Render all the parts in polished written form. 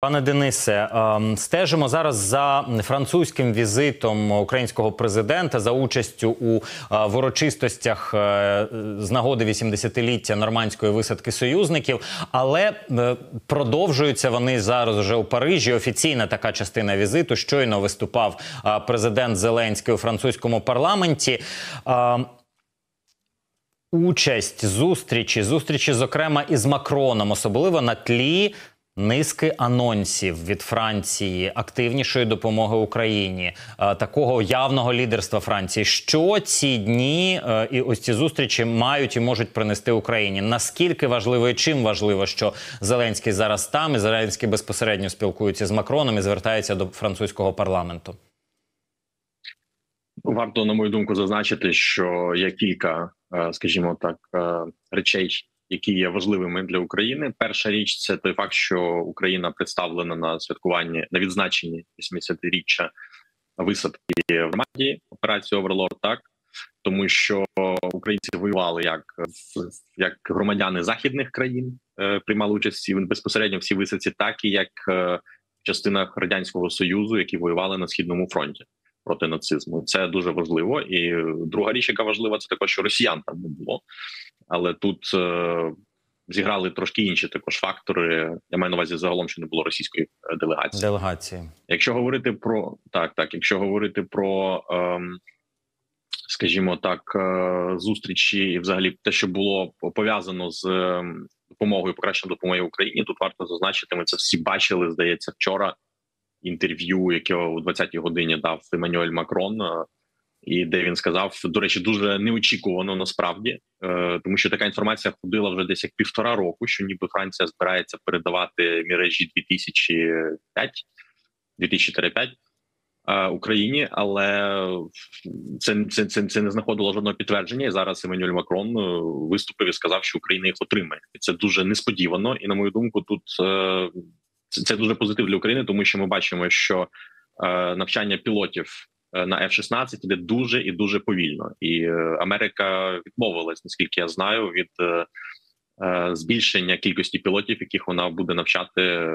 Пане Денисе, стежимо зараз за французьким візитом українського президента, за участю у урочистостях з нагоди 80-ліття Нормандської висадки союзників, але продовжуються вони зараз вже у Парижі. Офіційна така частина візиту. Щойно виступав президент Зеленський у французькому парламенті. Участь, зустрічі, зокрема, із Макроном, особливо на тлі низки анонсів від Франції, активнішої допомоги Україні, такого явного лідерства Франції. Що ці дні і ось ці зустрічі мають і можуть принести Україні? Наскільки важливо і чим важливо, що Зеленський зараз там, і Зеленський безпосередньо спілкується з Макроном і звертається до французького парламенту? Варто, на мою думку, зазначити, що є кілька, скажімо так, речей, які є важливими для України. Перша річ – це той факт, що Україна представлена на святкуванні, на відзначенні 80-річчя висадки в Нормандії, операції «Оверлорд», так? Тому що українці воювали як громадяни західних країн, приймали участь безпосередньо в цій висадці, так і як в частинах Радянського Союзу, які воювали на Східному фронті проти нацизму. Це дуже важливо. І друга річ, яка важлива, це також, що росіян там не було. Але тут зіграли трошки інші також фактори. Я маю на увазі загалом, що не було російської делегації. Якщо говорити про скажімо так, зустрічі і взагалі те, що було пов'язано з допомогою, покращеною допомогою Україні, тут варто зазначити, ми це всі бачили, здається, вчора інтерв'ю, яке о 20-й годині дав Еммануель Макрон. І де він сказав, до речі, дуже неочікувано насправді, тому що така інформація ходила вже десь як 1,5 року, що ніби Франція збирається передавати Mirage 2000-5 Україні, але це не знаходило жодного підтвердження. І зараз Еммануель Макрон виступив і сказав, що Україна їх отримає. Це дуже несподівано, і, на мою думку, тут це дуже позитив для України, тому що ми бачимо, що навчання пілотів на F-16 іде дуже і дуже повільно. І Америка відмовилась, наскільки я знаю, від збільшення кількості пілотів, яких вона буде навчати,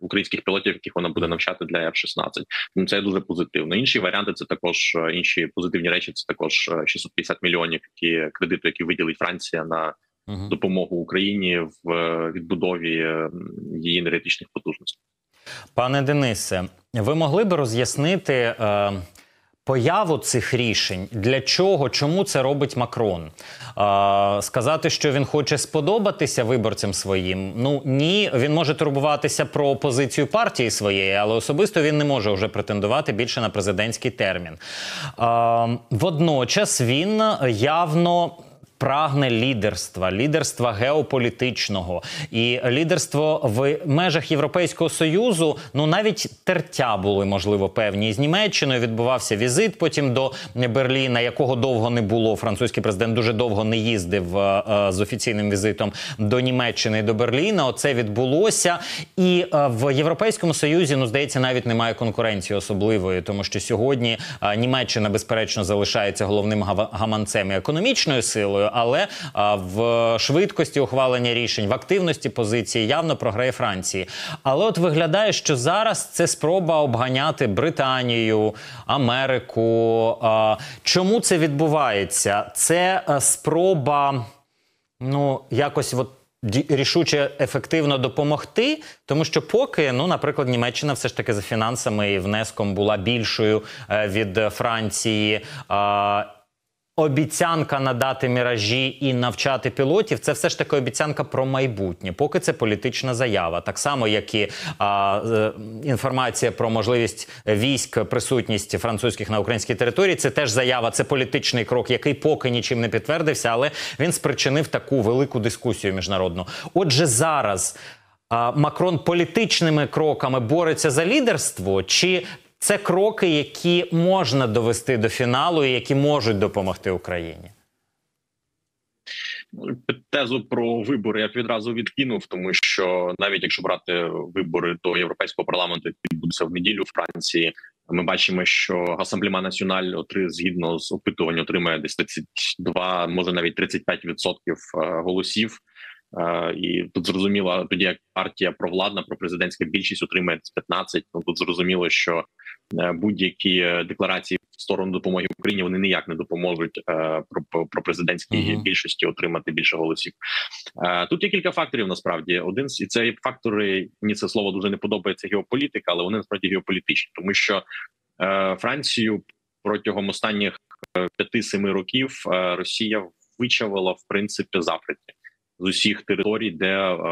українських пілотів, яких вона буде навчати для F-16. Тому це дуже позитивно. Інші варіанти, це також, інші позитивні речі, це також 650 мільйонів кредиту, які виділить Франція на допомогу Україні в відбудові її енергетичних потужностей. Пане Денисе, ви могли б роз'яснити появу цих рішень? Для чого? Чому це робить Макрон? Сказати, що він хоче сподобатися виборцям своїм? Ну, ні, він може турбуватися про позицію партії своєї, але особисто він не може вже претендувати більше на президентський термін. Водночас він явно прагне лідерства, лідерства геополітичного. І лідерство в межах Європейського Союзу, ну навіть тертя були, можливо, певні. З Німеччиною відбувався візит потім до Берліна, якого довго не було. Французький президент дуже довго не їздив з офіційним візитом до Німеччини і до Берліна. Оце відбулося. І в Європейському Союзі, ну, здається, навіть немає конкуренції особливої, тому що сьогодні Німеччина, безперечно, залишається головним гаманцем і економічною силою, але в швидкості ухвалення рішень, в активності позиції явно програє Франції. Але от виглядає, що зараз це спроба обганяти Британію, Америку. Чому це відбувається? Це спроба, ну, якось от рішуче ефективно допомогти, тому що поки, ну, наприклад, Німеччина все ж таки за фінансами і внеском була більшою від Франції, обіцянка надати міражі і навчати пілотів – це все ж таки обіцянка про майбутнє. Поки це політична заява. Так само, як і інформація про можливість військ, присутність французьких на українській території – це теж заява, це політичний крок, який поки нічим не підтвердився, але він спричинив таку велику дискусію міжнародну. Отже, зараз Макрон політичними кроками бореться за лідерство, чи це кроки, які можна довести до фіналу і які можуть допомогти Україні? Тезу про вибори я б відразу відкинув, тому що навіть якщо брати вибори до Європейського парламенту, які відбудуться в неділю у Франції, ми бачимо, що Асамблея Національна, згідно з опитуванням, отримає десь 32, може навіть 35% голосів. І тут зрозуміло, тоді як партія провладна, пропрезидентська більшість отримає 15, ну тут зрозуміло, що будь-які декларації в сторону допомоги Україні, вони ніяк не допоможуть пропрезидентській більшості отримати більше голосів. Тут є кілька факторів, насправді. Один з, і це фактори, мені це слово дуже не подобається, геополітика, але вони насправді геополітичні, тому що Францію протягом останніх 5-7 років Росія вичавила, в принципі, з Африки. З усіх територій, де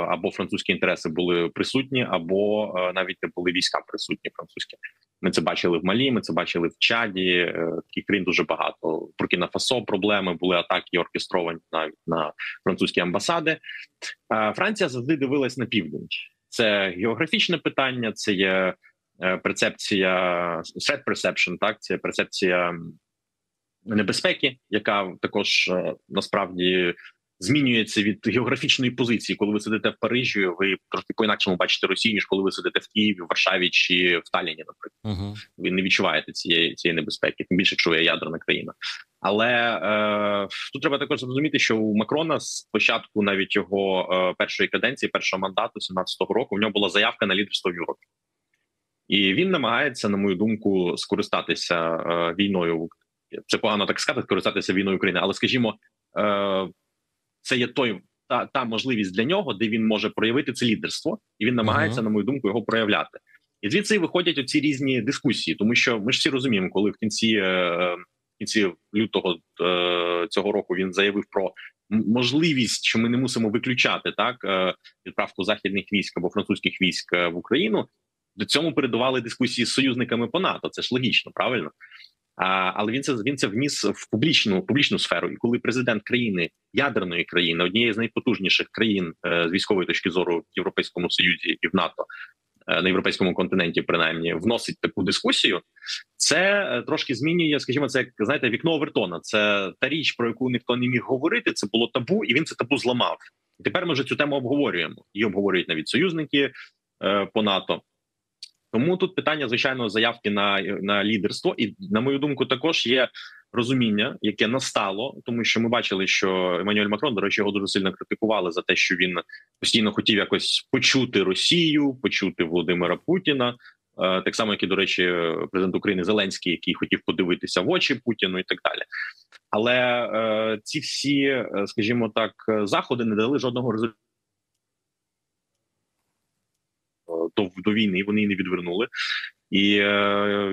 або французькі інтереси були присутні, або навіть не були війська присутні французькі. Ми це бачили в Малі, ми це бачили в Чаді, таких країн дуже багато. Буркіна-Фасо проблеми, були атаки оркестровані на французькі амбасади. Франція завжди дивилась на південь. Це географічне питання, це є перцепція, threat perception, так, це перцепція небезпеки, яка також насправді змінюється від географічної позиції. Коли ви сидите в Парижі, ви трошки по-інакшому бачите Росію, ніж коли ви сидите в Києві, в Варшаві чи в Талліні, наприклад. Ви не відчуваєте цієї небезпеки, тим більше, якщо ви ядерна країна. Але тут треба також зрозуміти, що у Макрона з початку навіть його першої каденції, першого мандату 17-го року, в нього була заявка на лідерство в Європі. І він намагається, на мою думку, скористатися війною. Це погано так сказати, скористатися війною України, але, скажімо, це є та можливість для нього, де він може проявити це лідерство, і він намагається, на мою думку, його проявляти. І звідси і виходять оці різні дискусії, тому що ми ж всі розуміємо, коли в кінці лютого цього року він заявив про можливість, що ми не мусимо виключати так відправку західних військ або французьких військ в Україну, до цього передували дискусії з союзниками по НАТО, це ж логічно, правильно? Але він це вніс в публічну сферу. І коли президент країни, ядерної країни, однієї з найпотужніших країн з військової точки зору в Європейському Союзі і в НАТО, на європейському континенті принаймні, вносить таку дискусію, це трошки змінює, скажімо, це, як, знаєте, вікно Овертона. Це та річ, про яку ніхто не міг говорити, це було табу, і він це табу зламав. І тепер ми вже цю тему обговорюємо. Її обговорюють навіть союзники по НАТО. Тому тут питання, звичайно, заявки на лідерство. І, на мою думку, також є розуміння, яке настало, тому що ми бачили, що Еммануель Макрон, до речі, його дуже сильно критикували за те, що він постійно хотів якось почути Росію, почути Володимира Путіна. Так само, як і, до речі, президент України Зеленський, який хотів подивитися в очі Путіну і так далі. Але ці всі, скажімо так, заходи не дали жодного результату. До війни вони і не відвернули. І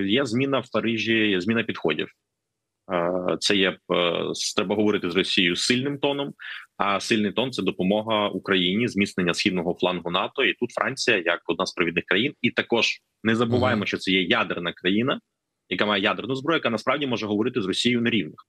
є зміна в Парижі, є зміна підходів. Це є, треба говорити з Росією сильним тоном, а сильний тон – це допомога Україні, зміцнення східного флангу НАТО. І тут Франція, як одна з провідних країн, і також не забуваємо, що це є ядерна країна, яка має ядерну зброю, яка насправді може говорити з Росією на рівних.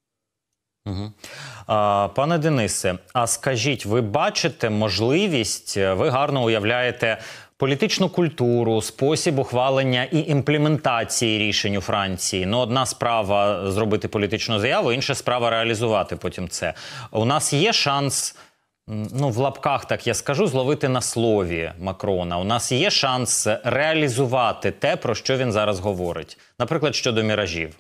Пане Денисе, а скажіть, ви бачите можливість, ви гарно уявляєте політичну культуру, спосіб ухвалення і імплементації рішень у Франції. Ну, одна справа – зробити політичну заяву, інша справа – реалізувати потім це. У нас є шанс, ну, в лапках, так я скажу, зловити на слові Макрона. У нас є шанс реалізувати те, про що він зараз говорить. Наприклад, щодо міражів.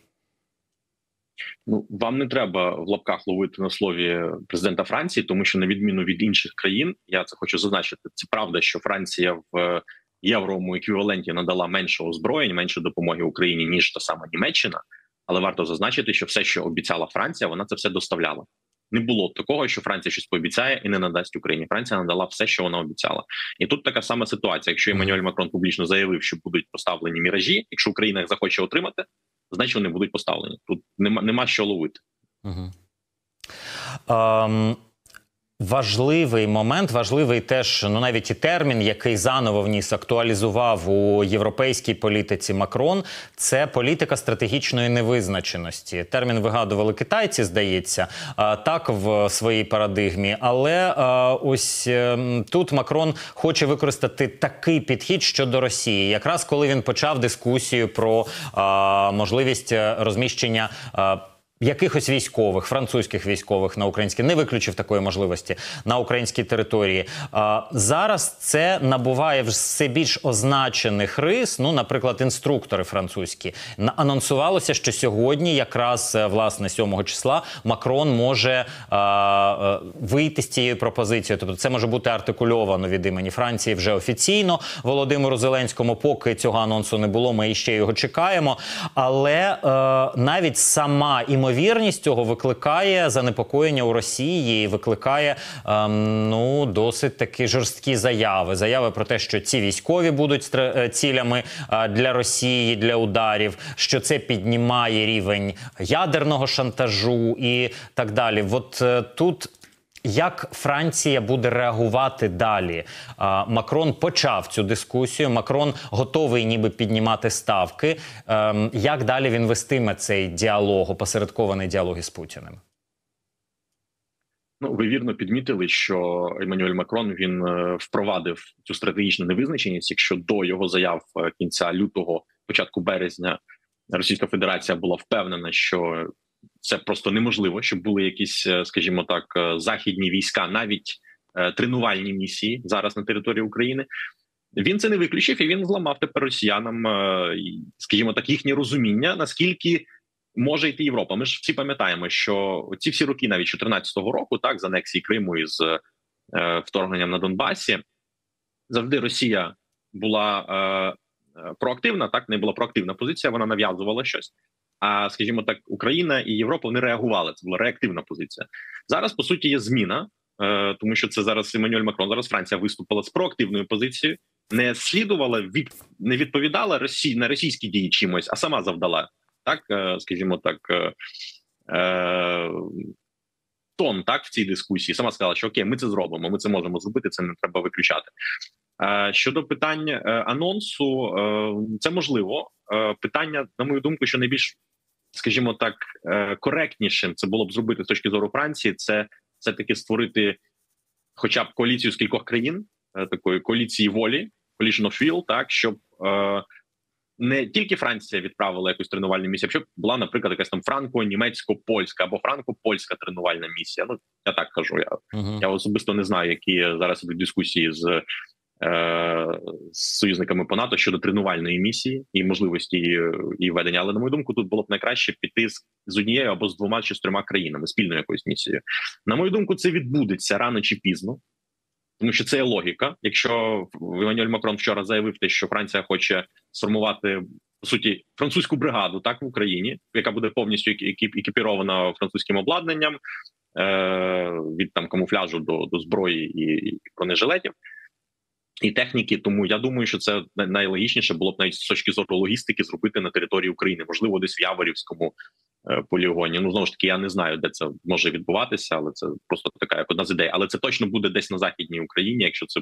Ну, вам не треба в лапках ловити на слові президента Франції, тому що, на відміну від інших країн, я це хочу зазначити, це правда, що Франція в євровому еквіваленті надала менше озброєнь, менше допомоги Україні, ніж та сама Німеччина, але варто зазначити, що все, що обіцяла Франція, вона це все доставляла. Не було такого, що Франція щось пообіцяє і не надасть Україні. Франція надала все, що вона обіцяла. І тут така сама ситуація. Якщо Еммануель Макрон публічно заявив, що будуть поставлені міражі, якщо Україна їх захоче отримати, значить, вони будуть поставлені. Тут нема що ловити. Важливий момент, важливий теж, ну, навіть і термін, який заново вніс, актуалізував у європейській політиці Макрон, це політика стратегічної невизначеності. Термін вигадували китайці, здається, так, в своїй парадигмі. Але ось тут Макрон хоче використати такий підхід щодо Росії. Якраз коли він почав дискусію про можливість розміщення якихось військових, французьких військових на українські, не виключив такої можливості, на українській території. Зараз це набуває все більш означених рис, ну, наприклад, інструктори французькі. Анонсувалося, що сьогодні, якраз, власне, 7 числа, Макрон може вийти з цією пропозицією. Тобто це може бути артикульовано від імені Франції вже офіційно Володимиру Зеленському. Поки цього анонсу не було, ми іще його чекаємо. Але навіть сама імовірність цього викликає занепокоєння у Росії, викликає ну, досить такі жорсткі заяви. Заяви про те, що ці військові будуть цілями для Росії, для ударів, що це піднімає рівень ядерного шантажу і так далі. От тут як Франція буде реагувати далі? Макрон почав цю дискусію, Макрон готовий ніби піднімати ставки. Як далі він вестиме цей діалог, опосередкований діалог із Путіним? Ну, ви вірно підмітили, що Еммануель Макрон, він впровадив цю стратегічну невизначеність. Якщо до його заяв кінця лютого, початку березня Російська Федерація була впевнена, що це просто неможливо, щоб були якісь, скажімо так, західні війська, навіть тренувальні місії зараз на території України. Він це не виключив і він зламав тепер росіянам, скажімо так, їхнє розуміння, наскільки може йти Європа. Ми ж всі пам'ятаємо, що ці всі роки, навіть 14-го року, так, з анексії Криму і з вторгненням на Донбасі, завжди Росія була проактивна, так, не була проактивна позиція, вона нав'язувала щось. А, скажімо так, Україна і Європа не реагували, це була реактивна позиція. Зараз, по суті, є зміна, тому що це зараз Еммануель Макрон, зараз Франція виступила з проактивною позицією, не слідувала, не відповідала Росії на російські дії чимось, а сама завдала, так, скажімо так, тон, так, в цій дискусії. Сама сказала, що окей, ми це зробимо, ми це можемо зробити, це не треба виключати. Щодо питань анонсу, це можливо. Питання, на мою думку, що найбільш, скажімо так, коректнішим це було б зробити з точки зору Франції, це все-таки створити хоча б коаліцію з кількох країн, такої коаліції волі, coalition of will, так, щоб не тільки Франція відправила якусь тренувальну місію, а щоб була, наприклад, якась там франко-німецько-польська або франко-польська тренувальна місія. Ну, я так кажу, я особисто не знаю, які зараз ідуть дискусії з союзниками по НАТО щодо тренувальної місії і можливості її ведення. Але, на мою думку, тут було б найкраще піти з однією або з двома чи з трьома країнами, спільною якоюсь місією. На мою думку, це відбудеться рано чи пізно, тому що це є логіка. Якщо Еммануель Макрон вчора заявив те, що Франція хоче сформувати, по суті, французьку бригаду, так, в Україні, яка буде повністю екіпірована французьким обладнанням, від там камуфляжу до зброї і бронежилетів, і техніки, тому я думаю, що це найлогічніше було б навіть з точки зору логістики зробити на території України, можливо, десь в Яворівському полігоні. Ну, знову ж таки, я не знаю, де це може відбуватися, але це просто така як одна з ідей. Але це точно буде десь на Західній Україні, якщо це...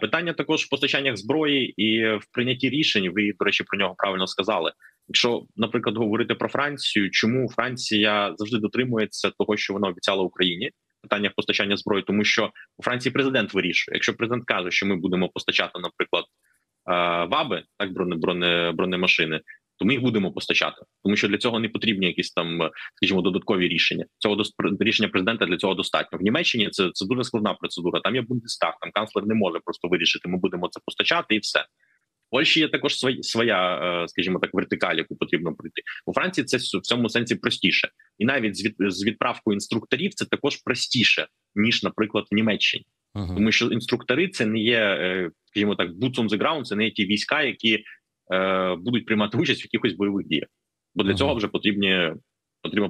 Питання також в постачаннях зброї і в прийнятті рішень, ви, до речі, про нього правильно сказали. Якщо, наприклад, говорити про Францію, чому Франція завжди дотримується того, що вона обіцяла Україні, питання постачання зброї, тому що у Франції президент вирішує. Якщо президент каже, що ми будемо постачати, наприклад, ВАБи, так, бронемашини, то ми їх будемо постачати. Тому що для цього не потрібні якісь там, скажімо, додаткові рішення. Цього рішення президента для цього достатньо. В Німеччині це дуже складна процедура. Там є Бундестаг, там канцлер не може просто вирішити, ми будемо це постачати і все. В Польщі є також своя, скажімо так, вертикаль, яку потрібно пройти. У Франції це в цьому сенсі простіше. І навіть з відправкою інструкторів це також простіше, ніж, наприклад, в Німеччині. Тому що інструктори – це не є, скажімо так, boots on the ground, це не є ті війська, які будуть приймати участь в якихось бойових діях. Бо для цього вже потрібно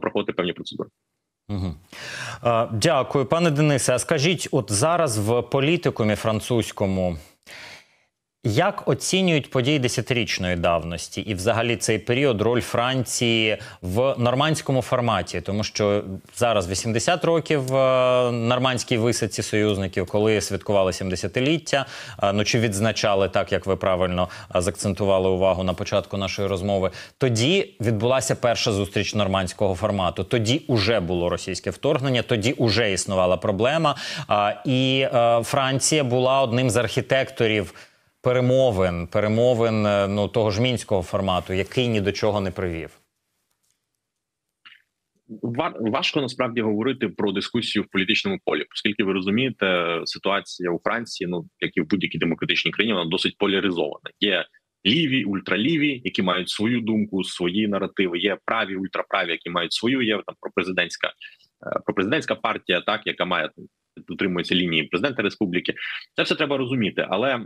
проходити певні процедури. Дякую. Пане Денисе, а скажіть, от зараз в політикумі французькому як оцінюють події десятирічної давності і взагалі цей період, роль Франції в нормандському форматі? Тому що зараз 80 років нормандській висадці союзників, коли святкували 70-ліття, ну чи відзначали, так як ви правильно закцентували увагу на початку нашої розмови. Тоді відбулася перша зустріч нормандського формату, тоді уже було російське вторгнення, тоді уже існувала проблема, і Франція була одним з архітекторів перемовин ну, того ж мінського формату, який ні до чого не привів. важко насправді говорити про дискусію в політичному полі, оскільки ви розумієте, ситуація у Франції, ну як і в будь-якій демократичній країні, вона досить поляризована. Є ліві, ультраліві, які мають свою думку, свої наративи, є праві, ультраправі, які мають свою, є там пропрезидентська партія, так, яка має дотримується лінії президента республіки. Це все треба розуміти, але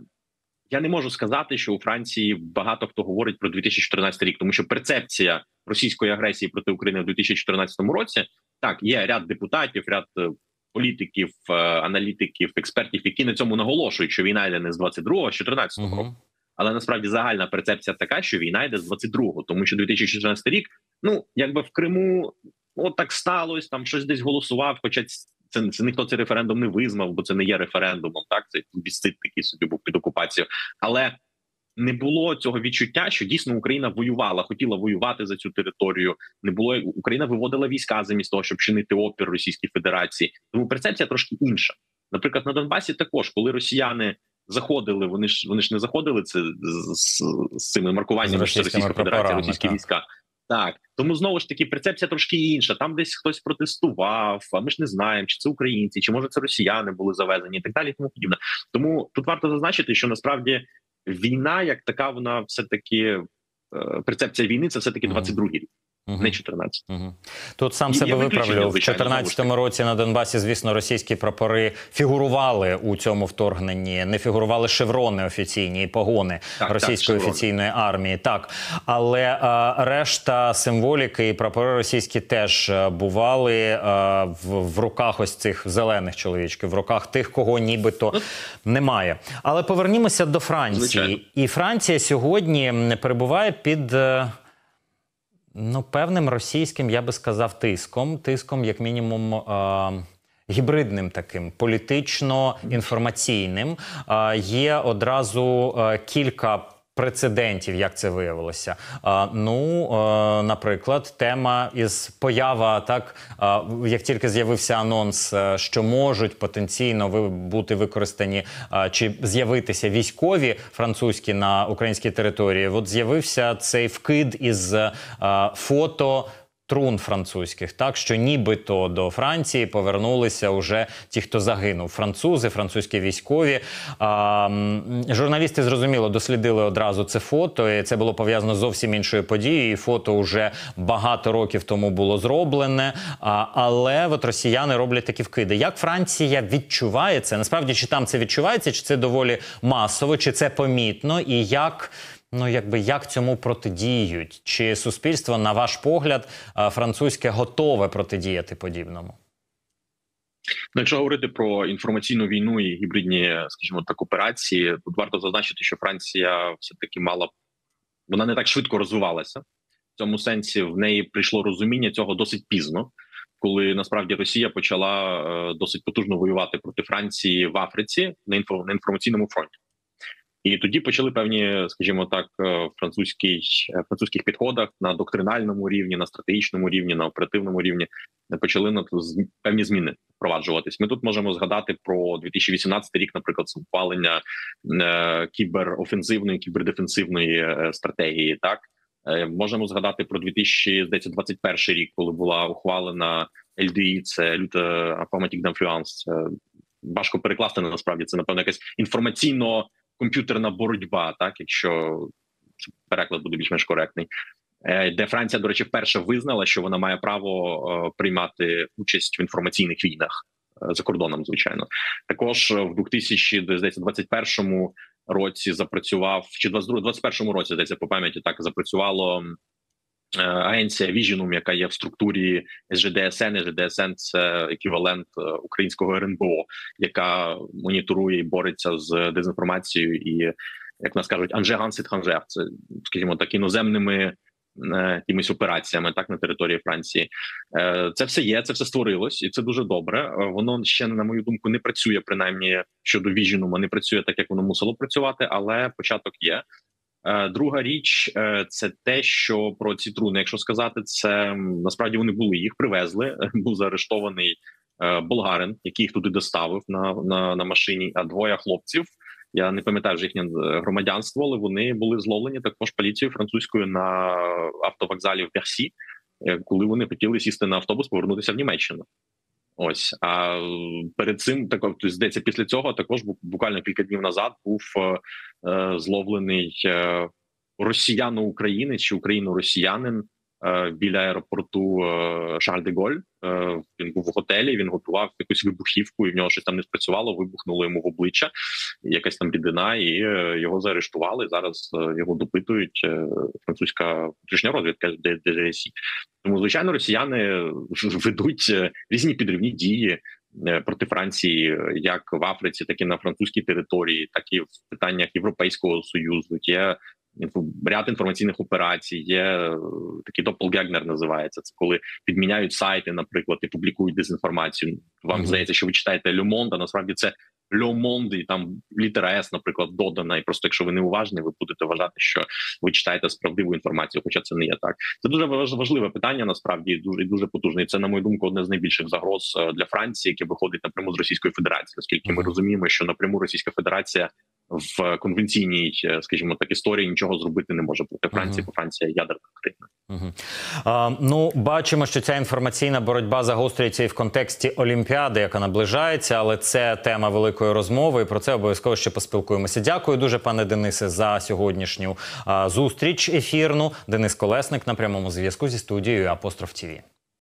я не можу сказати, що у Франції багато хто говорить про 2014 рік, тому що перцепція російської агресії проти України в 2014 році, так, є ряд депутатів, ряд політиків, аналітиків, експертів, які на цьому наголошують, що війна йде не з 22-го, а з 14-го року. Але насправді загальна перцепція така, що війна йде з 22-го, тому що 2014 рік, ну, якби в Криму от так сталося, там щось десь голосував, хоча це ніхто цей референдум не визнав, бо це не є референдумом, так, цей плебісцит такий собі був під окупацією. Але не було цього відчуття, що дійсно Україна воювала, хотіла воювати за цю територію, не було, Україна виводила війська замість того, щоб чинити опір Російській Федерації. Тому перцепція трошки інша. Наприклад, на Донбасі також, коли росіяни заходили, вони ж не заходили це з цими маркуваннями, що Російська Федерація, російські війська. Так, тому знову ж таки перцепція трошки інша. Там десь хтось протестував, а ми ж не знаємо, чи це українці, чи може це росіяни були завезені і так далі, тому подібне. Тому тут варто зазначити, що насправді війна, як така, вона все-таки перцепція війни, це все-таки 22-й рік. Не 14. Тут сам себе виправлю. В 14-му році на Донбасі, звісно, російські прапори фігурували у цьому вторгненні. Не фігурували шеврони офіційні і погони російської офіційної армії. Так, але решта символіки і прапори російські теж бували в руках ось цих зелених чоловічків, в руках тих, кого нібито немає. Але повернімося до Франції. Звичайно. І Франція сьогодні перебуває під... ну, певним російським, я би сказав, тиском, як мінімум, гібридним таким, політично-інформаційним. Є одразу кілька прецедентів, як це виявилося. Наприклад, тема із поява, так, як тільки з'явився анонс, що можуть потенційно бути використані чи з'явитися військові французькі на українській території, от з'явився цей вкид із фото трун французьких, так, що нібито до Франції повернулися уже ті, хто загинув. Французи, французькі військові. Журналісти, зрозуміло, дослідили одразу це фото, і це було пов'язано з зовсім іншою подією, і фото вже багато років тому було зроблене, але от росіяни роблять такі вкиди. Як Франція відчуває це? Насправді, чи там це відчувається, чи це доволі масово, чи це помітно, і як... ну, якби, як цьому протидіють? Чи суспільство, на ваш погляд, французьке готове протидіяти подібному? Якщо говорити про інформаційну війну і гібридні, скажімо так, операції, тут варто зазначити, що Франція все-таки мала... вона не так швидко розвивалася. В цьому сенсі в неї прийшло розуміння цього досить пізно, коли, насправді, Росія почала досить потужно воювати проти Франції в Африці на інформаційному фронті. І тоді почали певні, скажімо так, французьких підходах на доктринальному рівні, на стратегічному рівні, на оперативному рівні почали певні зміни впроваджуватись. Ми тут можемо згадати про 2018 рік, наприклад, ухвалення кіберофенсивної, кібердефенсивної стратегії. Так, можемо згадати про 2021 рік, коли була ухвалена LDI, це Lutte Informatique d'Influence. Важко перекласти, насправді, це, напевно, якась інформаційно комп'ютерна боротьба, так, якщо переклад буде більш-менш коректний, де Франція, до речі, вперше визнала, що вона має право приймати участь в інформаційних війнах за кордоном, звичайно. Також в 2021 році запрацював, чи 2021 році, здається, по пам'яті, так, запрацювало Агенція Віжинум, яка є в структурі СЖДСН. СЖДСН – це еквівалент українського РНБО, яка моніторує і бореться з дезінформацією і, як нас кажуть, анжеганс-етханжер. Це, скажімо так, іноземними якимись операціями, так, на території Франції. Це все є, це все створилось, і це дуже добре. Воно ще, на мою думку, не працює, принаймні, щодо Віжинума, не працює так, як воно мусило працювати, але початок є. Друга річ – це те, що про ці труни, якщо сказати, це насправді вони були, їх привезли, був заарештований болгарин, який їх туди доставив на машині, а двоє хлопців, я не пам'ятаю вже їхнє громадянство, але вони були зловлені також поліцією французькою на автовокзалі в Берсі, коли вони хотіли сісти на автобус, повернутися в Німеччину. Ось, а перед цим, так, здається, після цього також буквально кілька днів назад був зловлений росіяно-українець чи україно-росіянин біля аеропорту Шарль-де-Голь. Він був в готелі, він готував якусь вибухівку, і в нього щось там не спрацювало, вибухнуло йому в обличчя, якась там рідина, і його заарештували. Зараз його допитують французька внутрішня розвідка ДЗСІ. Тому, звичайно, росіяни ведуть різні підривні дії проти Франції, як в Африці, так і на французькій території, так і в питаннях Європейського Союзу. Є ряд інформаційних операцій, є такий доплгегнер називається, це коли підміняють сайти, наприклад, і публікують дезінформацію. Вам здається, що ви читаєте Le Monde, а насправді це Le Monde, і там літера С, наприклад, додана, і просто якщо ви не уважні, ви будете вважати, що ви читаєте справдиву інформацію, хоча це не є так. Це дуже важливе питання, насправді, дуже потужне. І це, на мою думку, одне з найбільших загроз для Франції, яке виходить напряму з Російської Федерації, оскільки ми розуміємо, що напряму Російська Федерація в конвенційній, скажімо так, історії нічого зробити не може проти Франції, бо Франція ядерна країна. Ну, бачимо, що ця інформаційна боротьба загострюється і в контексті Олімпіади, яка наближається, але це тема великої розмови, і про це обов'язково ще поспілкуємося. Дякую дуже, пане Денисе, за сьогоднішню зустріч ефірну. Денис Колесник на прямому зв'язку зі студією Апостроф TV.